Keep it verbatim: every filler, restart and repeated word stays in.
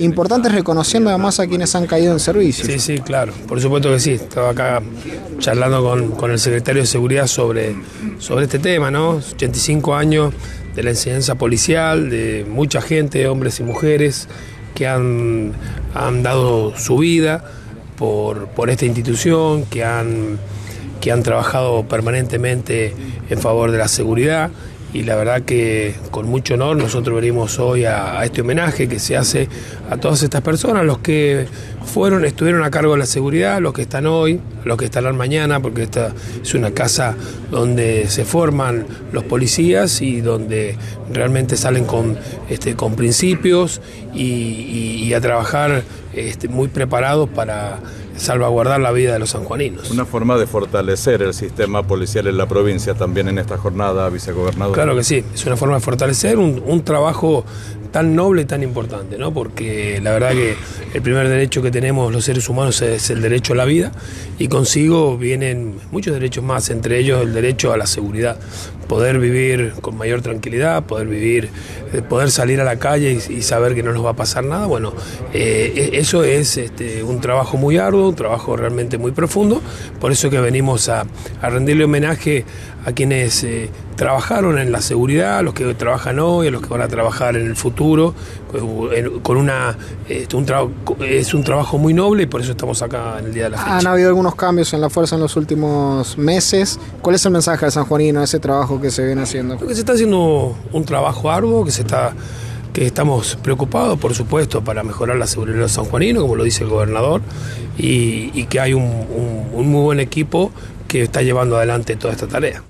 Importante es reconociendo además a quienes han caído en servicio. Sí, sí, claro, por supuesto que sí. Estaba acá charlando con, con el secretario de Seguridad sobre, sobre este tema, ¿no? ochenta y cinco años de la enseñanza policial, de mucha gente, hombres y mujeres, que han, han dado su vida por, por esta institución, que han, que han trabajado permanentemente en favor de la seguridad. Y la verdad que con mucho honor nosotros venimos hoy a, a este homenaje que se hace a todas estas personas, los que fueron, estuvieron a cargo de la seguridad, los que están hoy, los que estarán mañana, porque esta es una casa donde se forman los policías y donde realmente salen con, este, con principios y, y, y a trabajar este, muy preparados para salvaguardar la vida de los sanjuaninos. Una forma de fortalecer el sistema policial en la provincia también en esta jornada, vicegobernador. Claro que sí, es una forma de fortalecer un, un trabajo tan noble, tan importante, ¿no? Porque la verdad que el primer derecho que tenemos los seres humanos es el derecho a la vida y consigo vienen muchos derechos más, entre ellos el derecho a la seguridad, poder vivir con mayor tranquilidad, poder vivir, poder salir a la calle y, y saber que no nos va a pasar nada. Bueno, eh, eso es este, un trabajo muy arduo, un trabajo realmente muy profundo, por eso que venimos a, a rendirle homenaje a quienes eh, trabajaron en la seguridad, a los que trabajan hoy, a los que van a trabajar en el futuro, con una este, un tra es un trabajo muy noble y por eso estamos acá en el día de la fecha. Han habido algunos cambios en la fuerza en los últimos meses. ¿Cuál es el mensaje al sanjuanino, ese trabajo que se viene haciendo? Creo que se está haciendo un trabajo arduo, que se está que estamos preocupados, por supuesto, para mejorar la seguridad de los sanjuaninos, como lo dice el gobernador, y, y que hay un, un, un muy buen equipo que está llevando adelante toda esta tarea.